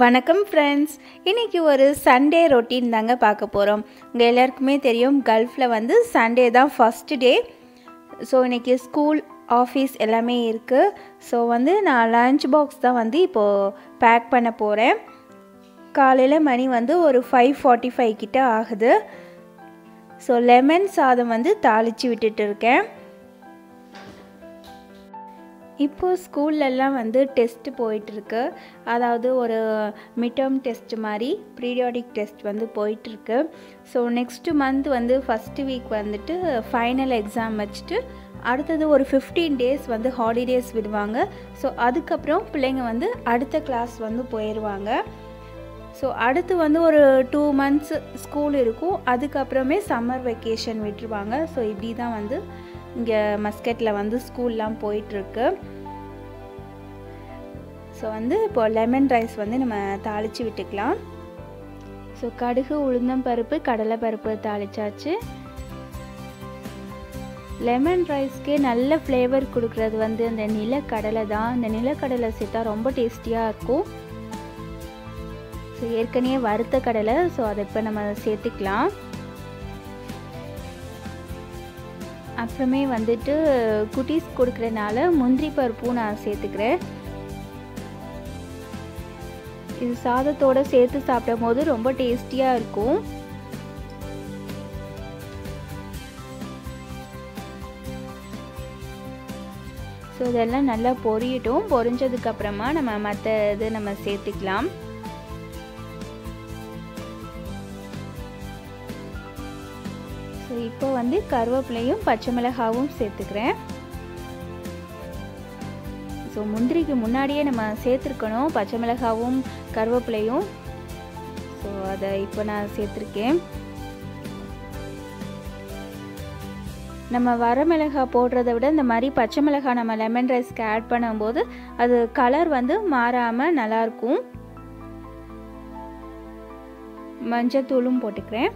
வணக்கம் ஃப்ரெண்ட்ஸ், இன்றைக்கி ஒரு சண்டே ரொட்டீன் தாங்க பார்க்க போகிறோம். உங்கள் எல்லாருக்குமே தெரியும், கல்ஃபில் வந்து சண்டே தான் ஃபஸ்ட்டு டே. ஸோ இன்றைக்கி ஸ்கூல், ஆஃபீஸ் எல்லாமே இருக்குது. ஸோ வந்து நான் லஞ்ச் பாக்ஸ் தான் வந்து இப்போது பேக் பண்ண போகிறேன். காலையில் மணி வந்து ஒரு 5:45 கிட்ட ஆகுது. ஸோ லெமன் சாதம் வந்து தாளித்து விட்டுட்டு இருக்கேன். இப்போது ஸ்கூல்லலாம் வந்து டெஸ்ட்டு போயிட்டுருக்கு. அதாவது ஒரு மிட்டம் டெஸ்ட் மாதிரி பீரியாடிக் டெஸ்ட் வந்து போயிட்டுருக்கு. ஸோ நெக்ஸ்ட்டு மந்த் வந்து ஃபஸ்ட்டு வீக் வந்துட்டு ஃபைனல் எக்ஸாம் வச்சுட்டு அடுத்தது ஒரு 15 days வந்து ஹாலிடேஸ் விடுவாங்க. ஸோ அதுக்கப்புறம் பிள்ளைங்க வந்து அடுத்த கிளாஸ் வந்து போயிடுவாங்க. ஸோ அடுத்து வந்து ஒரு 2 months ஸ்கூல் இருக்கும். அதுக்கப்புறமே சம்மர் வெக்கேஷன் விட்டுருவாங்க. ஸோ இப்படி தான் வந்து இங்கே மஸ்கட்டில் வந்து ஸ்கூல்லாம் போயிட்டுருக்கு. ஸோ வந்து இப்போ லெமன் ரைஸ் வந்து நம்ம தாளித்து விட்டுக்கலாம். ஸோ கடுகு, உளுந்தம்பருப்பு, கடலைப்பருப்பு தாளிச்சாச்சு. லெமன் ரைஸ்க்கே நல்ல ஃப்ளேவர் கொடுக்குறது வந்து அந்த நிலக்கடலை தான். அந்த நிலக்கடலை சேர்த்தா ரொம்ப டேஸ்டியாக இருக்கும். ஸோ ஏற்கனவே வறுத்த கடலை, ஸோ அதை இப்போ நம்ம சேர்த்துக்கலாம். அப்புறமே வந்துட்டு குட்டீஸ் கொடுக்குறதுனால முந்திரி பருப்பும் நான் சேர்த்துக்கிறேன். இது சாதத்தோடு சேர்த்து சாப்பிடும் போது ரொம்ப டேஸ்டியாக இருக்கும். ஸோ இதெல்லாம் நல்லா பொரியட்டும். பொரிஞ்சதுக்கப்புறமா நம்ம மற்ற இது நம்ம சேர்த்துக்கலாம். இப்போ வந்து கருவேப்பிலையும் பச்சை மிளகாவும் சேர்த்துக்கிறேன். ஸோ முந்திரிக்கு முன்னாடியே நம்ம சேர்த்துருக்கணும் பச்சை மிளகாவும் கருவேப்பிலையும். ஸோ அதை இப்போ நான் சேர்த்துருக்கேன். நம்ம வர மிளகா போடுறத விட இந்த மாதிரி பச்சை மிளகா நம்ம லெமன் ரைஸ்க்கு ஆட் பண்ணும்போது அது கலர் வந்து மாறாமல் நல்லாயிருக்கும். மஞ்சத்தூளும் போட்டுக்கிறேன்.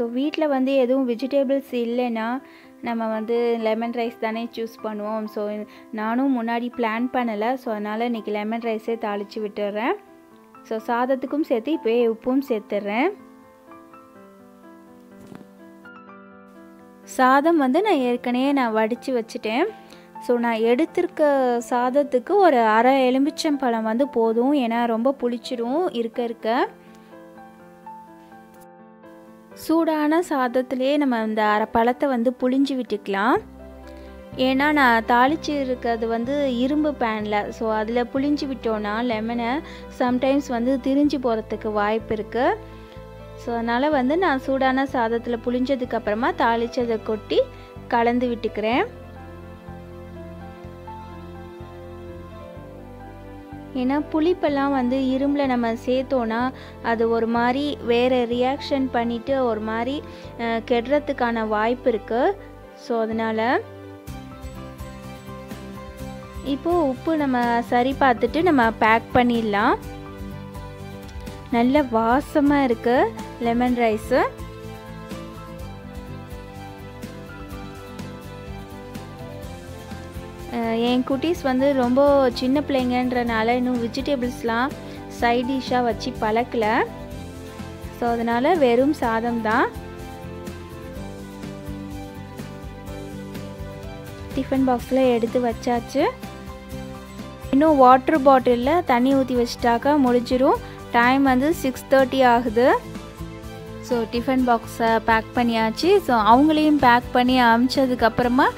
ஸோ வீட்டில் வந்து எதுவும் வெஜிடபிள்ஸ் இல்லைன்னா நம்ம வந்து லெமன் ரைஸ் தானே சூஸ் பண்ணுவோம். ஸோ நானும் முன்னாடி பிளான் பண்ணலை. ஸோ அதனால் இன்றைக்கி லெமன் ரைஸே தாளித்து விட்டுறேன். ஸோ சாதத்துக்கும் சேர்த்து இப்போ உப்பும் சேர்த்துட்றேன். சாதம் வந்து நான் ஏற்கனவே வடித்து வச்சுட்டேன். ஸோ நான் எடுத்திருக்க சாதத்துக்கு ஒரு அரை எலுமிச்சம்பழம் வந்து போதும். ஏன்னா ரொம்ப புளிச்சிடும் இருக்க இருக்க. சூடான சாதத்திலே நம்ம இந்த பழத்தை வந்து புளிஞ்சு விட்டுக்கலாம். ஏன்னா நான் தாளித்து இருக்கிறது வந்து இரும்பு பேனில். ஸோ அதில் புளிஞ்சு விட்டோன்னா லெமனை சம்டைம்ஸ் வந்து திரிஞ்சு போகிறதுக்கு வாய்ப்பு இருக்குது. ஸோ அதனால் வந்து நான் சூடான சாதத்தில் புளிஞ்சதுக்கப்புறமா தாளித்ததை கொட்டி கலந்து விட்டுக்கிறேன். ஏன்னா புளிப்பெல்லாம் வந்து இரும்பில் நம்ம சேர்த்தோன்னா அது ஒரு மாதிரி வேறு ரியாக்ஷன் பண்ணிவிட்டு ஒரு மாதிரி கெடுறதுக்கான வாய்ப்பு இருக்குது. ஸோ அதனால் இப்போது உப்பு நம்ம சரி பார்த்துட்டு நம்ம பேக் பண்ணிடலாம். நல்ல வாசமாக இருக்குது லெமன் ரைஸு. என் குட்டீஸ் வந்து ரொம்ப சின்ன பிள்ளைங்கன்றனால இன்னும் வெஜிடபிள்ஸ்லாம் சைட் டிஷ்ஷாக வச்சு பழக்கலை. ஸோ அதனால் வெறும் சாதம் தான். டிஃபன் பாக்ஸில் எடுத்து வச்சாச்சு. இன்னும் வாட்டர் பாட்டிலில் தண்ணி ஊற்றி வச்சுட்டாக்கா முடிஞ்சிடும். டைம் வந்து 6:30 ஆகுது. ஸோ டிஃபன் பாக்ஸை பேக் பண்ணியாச்சு. ஸோ அவங்களையும் பேக் பண்ணி அமிச்சதுக்கப்புறமா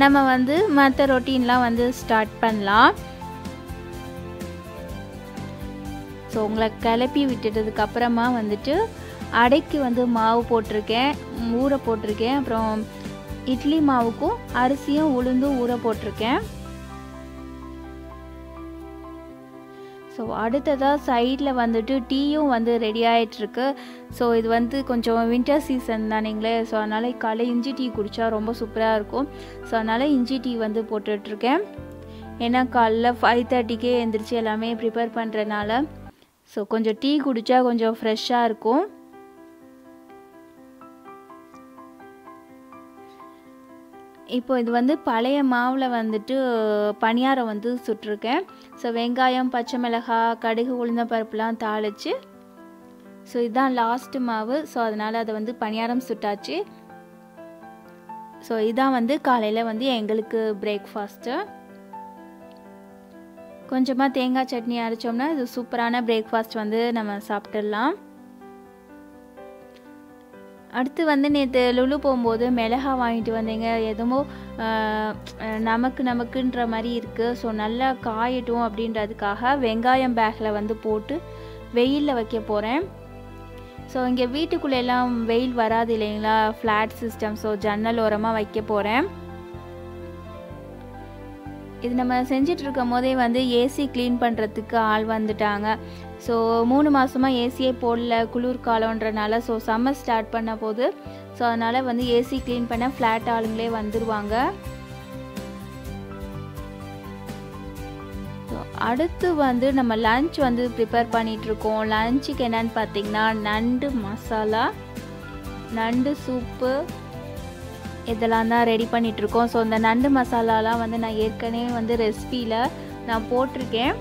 நம்ம வந்து மற்ற ரொட்டீன்லாம் வந்து ஸ்டார்ட் பண்ணலாம். ஸோ உங்களை கிளப்பி விட்டுட்டதுக்கப்புறமா வந்துட்டு அடைக்கு வந்து மாவு போட்டிருக்கேன், ஊற போட்டிருக்கேன். அப்புறம் இட்லி மாவுக்கும் அரிசியும் உளுந்தும் ஊற போட்டிருக்கேன். ஸோ அடுத்ததாக சைடில் வந்துட்டு டீயும் வந்து ரெடி ஆகிட்டுருக்கு. ஸோ இது வந்து கொஞ்சம் வின்டர் சீசன் தானேங்களே. ஸோ அதனால் காலை இஞ்சி டீ குடித்தா ரொம்ப சூப்பராக இருக்கும். ஸோ அதனால் இஞ்சி டீ வந்து போட்டுட்ருக்கேன். ஏன்னா காலைல 5:30க்கே எழுந்திரிச்சி எல்லாமே ப்ரிப்பேர் பண்ணுறதுனால ஸோ கொஞ்சம் டீ குடித்தா கொஞ்சம் ஃப்ரெஷ்ஷாக இருக்கும். இப்போ இது வந்து பழைய மாவுல வந்துட்டு பணியாரம் வந்து சுட்டுருக்கேன். ஸோ வெங்காயம் பச்சை மிளகாய் கடுகு உளுந்த பருப்புலாம் தாளிச்சு ஸோ இதுதான் லாஸ்ட்டு மாவு. ஸோ அதனால் அதை வந்து பணியாரம் சுட்டாச்சு. ஸோ இதான் வந்து காலையில் வந்து எங்களுக்கு பிரேக்ஃபாஸ்ட்டு. கொஞ்சமாக தேங்காய் சட்னி அரைச்சோம்னா இது சூப்பரான பிரேக்ஃபாஸ்ட் வந்து நம்ம சாப்பிட்டுடலாம். அடுத்து வந்து நேற்று லுலு போகும்போது மிளகா வாங்கிட்டு வந்தீங்க. எதுவும் நமக்குன்ற மாதிரி இருக்குது. ஸோ நல்லா காயட்டும் அப்படின்றதுக்காக வெங்காயம் பேக்கில் வந்து போட்டு வெயிலில் வைக்க போகிறேன். ஸோ இங்கே வீட்டுக்குள்ளெல்லாம் வெயில் வராது இல்லைங்களா, ஃப்ளாட் சிஸ்டம். ஸோ ஜன்னல் ஓரமாக வைக்க போகிறேன். இது நம்ம செஞ்சிட்ருக்கும் போதே வந்து ஏசி க்ளீன் பண்ணுறதுக்கு ஆள் வந்துட்டாங்க. ஸோ 3 மாதமாக ஏசியே போடல, குளிர்காலன்றனால. ஸோ சம்மர் ஸ்டார்ட் பண்ண போது ஸோ அதனால் வந்து ஏசி க்ளீன் பண்ண ஃப்ளாட் ஆளுங்களே வந்துடுவாங்க. அடுத்து வந்து நம்ம லஞ்ச் வந்து ப்ரிப்பேர் பண்ணிகிட்ருக்கோம். லஞ்சுக்கு என்னென்னு பார்த்திங்கன்னா நண்டு மசாலா, நண்டு சூப்பு, இதெல்லாம் தான் ரெடி பண்ணிகிட்ருக்கோம். ஸோ இந்த நண்டு மசாலாலாம் வந்து நான் ஏற்கனவே வந்து ரெசிபியில் நான் போட்டிருக்கேன்.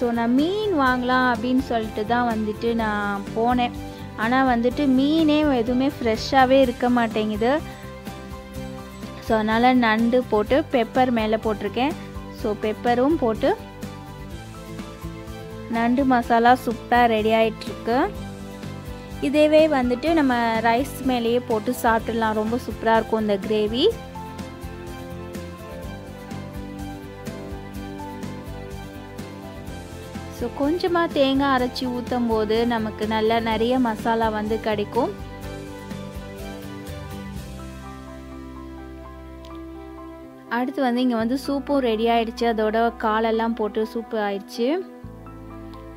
ஸோ நான் மீன் வாங்கலாம் அப்படின்னு சொல்லிட்டு தான் வந்துட்டு நான் போனேன். ஆனால் வந்துட்டு மீனே எதுவுமே ஃப்ரெஷ்ஷாகவே இருக்க மாட்டேங்குது. ஸோ அதனால் நண்டு போட்டு பெப்பர் மேலே போட்டிருக்கேன். ஸோ பெப்பரும் போட்டு நண்டு மசாலா சூப்பராக ரெடி ஆகிட்டுருக்கு. இதேவே வந்துட்டு நம்ம ரைஸ் மேலேயே போட்டு சாப்பிட்டுடலாம். ரொம்ப சூப்பராக இருக்கும் இந்த கிரேவி. ஸோ கொஞ்சமாக தேங்காய் அரைச்சி ஊற்றும் போது நமக்கு நல்லா நிறைய மசாலா வந்து கிடைக்கும். அடுத்து வந்து இங்கே வந்து சூப்பும் ரெடி ஆகிடுச்சு. அதோட காலெல்லாம் போட்டு சூப்பு ஆயிடுச்சு.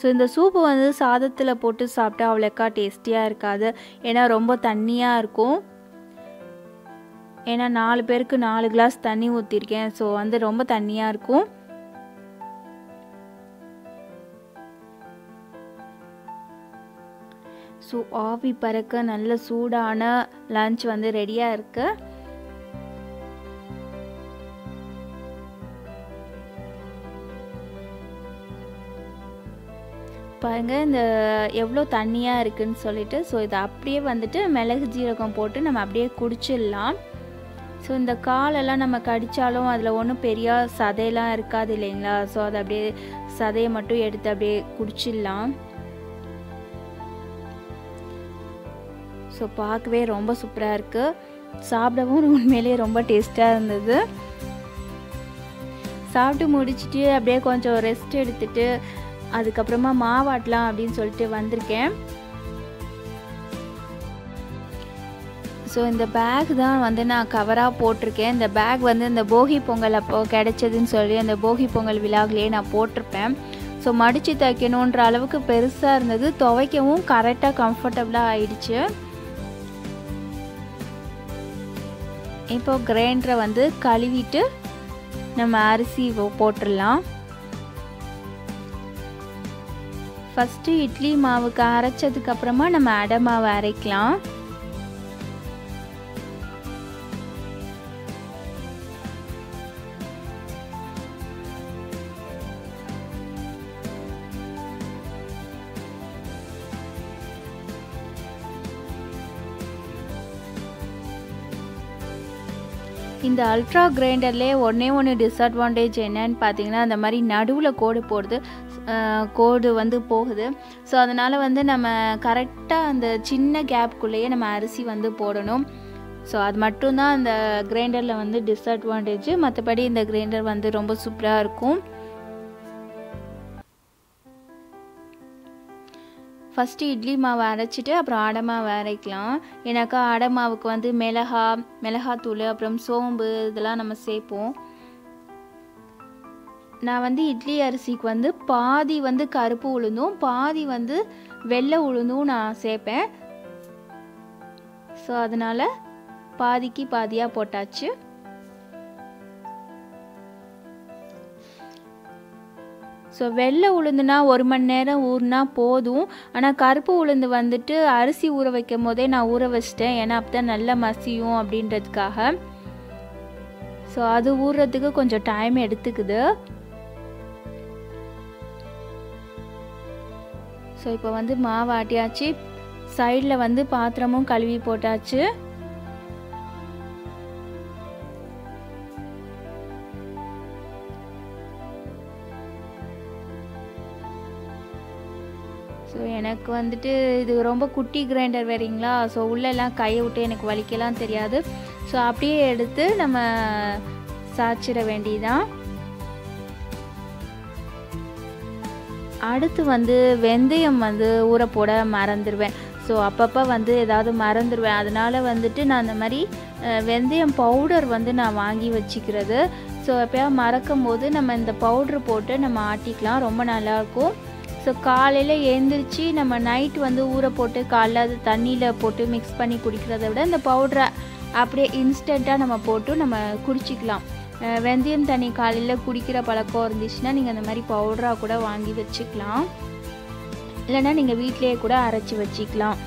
ஸோ இந்த சூப்பு வந்து சாதத்தில் போட்டு சாப்பிட்டா அவ்வளோக்கா டேஸ்டியாக இருக்காது. ஏன்னா ரொம்ப தண்ணியாக இருக்கும். ஏன்னா 4 பேருக்கு 4 கிளாஸ் தண்ணி ஊற்றிருக்கேன். ஸோ வந்து ரொம்ப தண்ணியாக இருக்கும். ஸோ ஆவி பறக்க நல்ல சூடான லஞ்ச் வந்து ரெடியாக இருக்குது. பாருங்கள் இந்த எவ்வளோ தண்ணியாக இருக்குதுன்னு சொல்லிட்டு. ஸோ இதை அப்படியே வந்துட்டு மிளகு ஜீரகம் போட்டு நம்ம அப்படியே குடிச்சிடலாம். ஸோ இந்த காலெல்லாம் நம்ம கடித்தாலும் அதில் ஒன்றும் பெரிய சதையெல்லாம் இருக்காது இல்லைங்களா. ஸோ அதை அப்படியே சதையை மட்டும் எடுத்து அப்படியே குடிச்சிடலாம். ஸோ பார்க்கவே ரொம்ப சூப்பராக இருக்குது. சாப்பிடவும் உண்மையிலேயே ரொம்ப டேஸ்ட்டாக இருந்தது. சாப்பிட்டு முடிச்சுட்டு அப்படியே கொஞ்சம் ரெஸ்ட் எடுத்துட்டு அதுக்கப்புறமா மாவாட்டலாம் அப்படின்னு சொல்லிட்டு வந்திருக்கேன். ஸோ இந்த பேக் தான் வந்து நான் கவராக போட்டிருக்கேன். இந்த பேக் வந்து இந்த போகி பொங்கல் அப்போது கிடைச்சதுன்னு சொல்லி அந்த போகி பொங்கல் விழாவிலேயே நான் போட்டிருப்பேன். ஸோ மடித்து தைக்கணுன்ற அளவுக்கு பெருசாக இருந்தது. துவைக்கவும் கரெக்டாக கம்ஃபர்டபுளாக ஆயிடுச்சு. இப்போ கிரைண்டரை வந்து கழுவிட்டு நம்ம அரிசி போட்டுடலாம். ஃபஸ்ட்டு இட்லி மாவுக்கு அரைச்சதுக்கப்புறமா நம்ம அடை மாவு அரைக்கலாம். இந்த அல்ட்ரா கிரைண்டர்லேயே ஒன்று டிஸ்அட்வான்டேஜ் என்னன்னு பார்த்தீங்கன்னா அந்த மாதிரி நடுவில் கோடு வந்து போகுது. ஸோ அதனால் வந்து நம்ம கரெக்டாக அந்த சின்ன கேப்புக்குள்ளேயே நம்ம அரிசி வந்து போடணும். ஸோ அது மட்டும்தான் அந்த கிரைண்டரில் வந்து டிஸ்அட்வான்டேஜ். மற்றபடி இந்த கிரைண்டர் வந்து ரொம்ப சூப்பராக இருக்கும். ஃபஸ்ட்டு இட்லி மாவு அரைச்சிட்டு அப்புறம் அடை மாவு அரைக்கலாம். ஏன்னாக்கா அடை மாவுக்கு வந்து மிளகாத்தூள் அப்புறம் சோம்பு இதெல்லாம் நம்ம சேர்ப்போம். நான் வந்து இட்லி அரிசிக்கு வந்து பாதி வந்து கருப்பு உளுந்தும் பாதி வந்து வெள்ளை உளுந்தும் நான் சேப்பேன். ஸோ அதனால் பாதிக்கு பாதியாக போட்டாச்சு. ஸோ வெள்ளை உளுந்துனா 1 மணி நேரம் ஊறுனா போதும். ஆனால் கருப்பு உளுந்து வந்துட்டு அரிசி ஊற வைக்கும் போதே நான் ஊற வச்சிட்டேன், ஏன்னா அப்போ தான் நல்லா மசியும் அப்படின்றதுக்காக. ஸோ அது ஊறுறதுக்கு கொஞ்சம் டைம் எடுத்துக்குது. ஸோ இப்போ வந்து மாவு ஆட்டியாச்சு, சைடில் வந்து பாத்திரமும் கழுவி போட்டாச்சு. ஸோ எனக்கு வந்துட்டு இது ரொம்ப குட்டி கிரைண்டர் வேறீங்களா, ஸோ உள்ளெல்லாம் கையை விட்டு எனக்கு வலிக்கலாம் தெரியாது. ஸோ அப்படியே எடுத்து நம்ம சாய்ச்சிட வேண்டியதுதான். அடுத்து வந்து வெந்தயம் வந்து ஊற போட மறந்துடுவேன். ஸோ அப்பப்போ வந்து ஏதாவது மறந்துடுவேன். அதனால் வந்துட்டு நான் அந்த மாதிரி வெந்தயம் பவுடர் வந்து நான் வாங்கி வச்சுக்கிறது. ஸோ எப்போயா மறக்கும் போது நம்ம இந்த பவுட்ரு போட்டு நம்ம ஆட்டிக்கலாம், ரொம்ப நல்லாயிருக்கும். ஸோ காலையில் எழுந்திரிச்சி நம்ம நைட் வந்து ஊற போட்டு காலைல அது தண்ணியில் போட்டு மிக்ஸ் பண்ணி குடிக்கிறத விட இந்த பவுட்ரை அப்படியே இன்ஸ்டண்ட்டாக நம்ம போட்டு நம்ம குடிச்சிக்கலாம். வெந்தயம் தண்ணி காலையில் குடிக்கிற பழக்கம் இருந்துச்சுன்னா நீங்கள் அந்த மாதிரி பவுடராக கூட வாங்கி வச்சுக்கலாம், இல்லைன்னா நீங்கள் வீட்டிலேயே கூட அரைச்சி வச்சுக்கலாம்.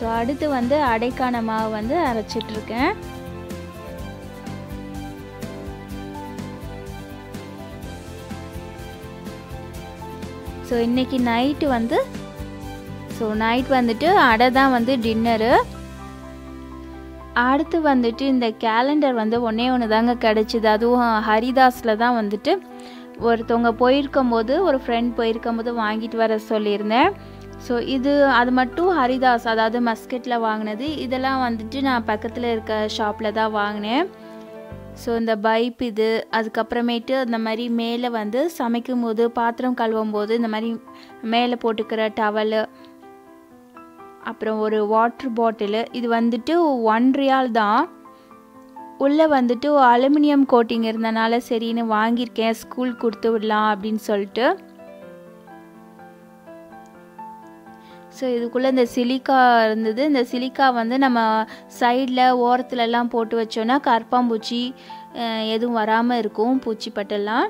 ஸோ அடுத்து வந்து அடைக்கான மாவு வந்து அரைச்சிட்ருக்கேன். ஸோ இன்றைக்கி நைட்டு வந்து நைட் வந்துட்டு அடை தான் வந்து டின்னரு. அடுத்து வந்துட்டு இந்த கேலண்டர் வந்து 1 தாங்க கிடச்சிது. அதுவும் ஹரிதாஸில் தான் வந்துட்டு ஒருத்தவங்க போயிருக்கும் போது, ஒரு ஃப்ரெண்ட் போயிருக்கும் போது வாங்கிட்டு வர சொல்லியிருந்தேன். ஸோ இது அது மட்டும் ஹரிதாஸ், அதாவது மஸ்கட்டில் வாங்கினது. இதெல்லாம் வந்துட்டு நான் பக்கத்தில் இருக்க ஷாப்பில் தான் வாங்கினேன். ஸோ இந்த பைப் இது, அதுக்கப்புறமேட்டு அந்த மாதிரி மேலே வந்து சமைக்கும் போது பாத்திரம் கழுவும் போது இந்த மாதிரி மேலே போட்டுக்கிற டவலு, அப்புறம் ஒரு வாட்ரு பாட்டிலு. இது வந்துட்டு 1 ரியால் தான். உள்ளே வந்துட்டு அலுமினியம் கோட்டிங் இருந்தனால சரின்னு வாங்கியிருக்கேன், ஸ்கூல் கொடுத்து விடலாம் அப்படின்னு சொல்லிட்டு. ஸோ இதுக்குள்ளே இந்த சிலிக்கா இருந்தது. இந்த சிலிக்கா வந்து நம்ம சைடில் ஓரத்துலலாம் போட்டு வச்சோன்னா கரப்பாம்பூச்சி எதுவும் வராமல் இருக்கும், பூச்சிப்பட்டெல்லாம்.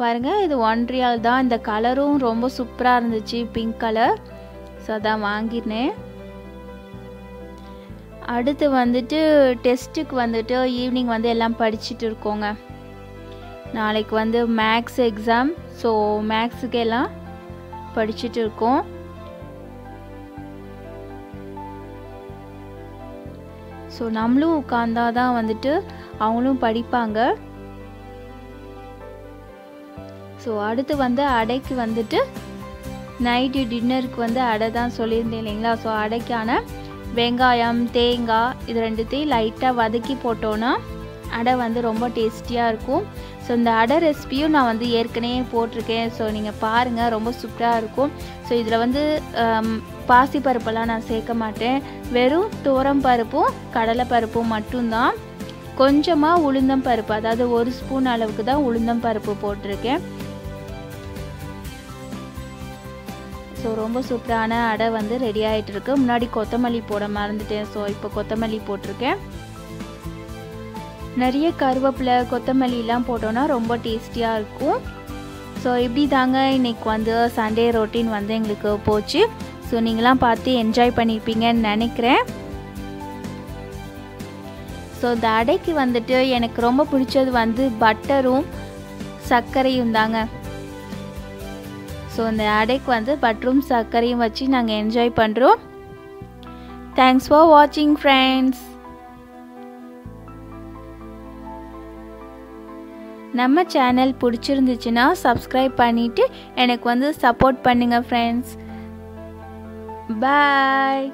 பாருங்கள், இது 1 ரியால் தான். இந்த கலரும் ரொம்ப சூப்பராக இருந்துச்சு, பிங்க் கலர். ஸோ அதான் வாங்கினேன். அடுத்து வந்துட்டு டெஸ்ட்டுக்கு வந்துட்டு ஈவினிங் வந்து எல்லாம் படிச்சுட்டு இருக்கோங்க. நாளைக்கு வந்து மேக்ஸ் எக்ஸாம். ஸோ மேக்ஸுக்கு எல்லாம் படிச்சுட்டு இருக்கோம். ஸோ நம்மளும் உட்கார்ந்தாதான் வந்துட்டு அவங்களும் படிப்பாங்க. ஸோ அடுத்து வந்து அடைக்கு வந்துட்டு நைட்டு டின்னருக்கு வந்து அடை தான் சொல்லியிருந்தேன் இல்லைங்களா. ஸோ அடைக்கான வெங்காயம் தேங்காய் இது 2த்தையும் லைட்டாக வதக்கி போட்டோன்னா அடை வந்து ரொம்ப டேஸ்டியாக இருக்கும். ஸோ இந்த அடை ரெசிபியும் நான் வந்து ஏற்கனவே போட்டிருக்கேன். ஸோ நீங்கள் பாருங்கள், ரொம்ப சூப்பராக இருக்கும். ஸோ இதில் வந்து பாசிப்பருப்பெல்லாம் நான் சேர்க்க மாட்டேன், வெறும் துவரம் பருப்பும் கடலைப்பருப்பும் மட்டும்தான். கொஞ்சமாக உளுந்தம் பருப்பு, அதாவது 1 ஸ்பூன் அளவுக்கு தான் உளுந்தம் பருப்பு போட்டிருக்கேன். ஸோ ரொம்ப சூப்பரான அடை வந்து ரெடி ஆகிட்டுருக்கு. முன்னாடி கொத்தமல்லி போட மறந்துட்டேன், ஸோ இப்போ கொத்தமல்லி போட்டிருக்கேன். நிறைய கருவேப்பிலை கொத்தமல்லிலாம் போட்டோன்னா ரொம்ப டேஸ்டியாக இருக்கும். ஸோ இப்படி தாங்க இன்றைக்கி வந்து சண்டே ரொட்டீன் வந்து எங்களுக்கு போச்சு. ஸோ நீங்களாம் பார்த்து என்ஜாய் பண்ணியிருப்பீங்கன்னு நினைக்கிறேன். ஸோ இந்த அடைக்கு வந்துட்டு எனக்கு ரொம்ப பிடிச்சது வந்து பட்டரும் சர்க்கரையும் தாங்க. ஸோ இந்த அடைக்கு வந்து பட்டரும் சர்க்கரையும் வச்சு நாங்கள் என்ஜாய் பண்ணுறோம். தேங்க்ஸ் ஃபார் வாட்சிங் ஃப்ரெண்ட்ஸ். நம்ம சேனல் பிடிச்சிருந்துச்சுன்னா சப்ஸ்கிரைப் பண்ணிவிட்டு எனக்கு வந்து சப்போர்ட் பண்ணுங்கள் ஃப்ரெண்ட்ஸ். பாய்.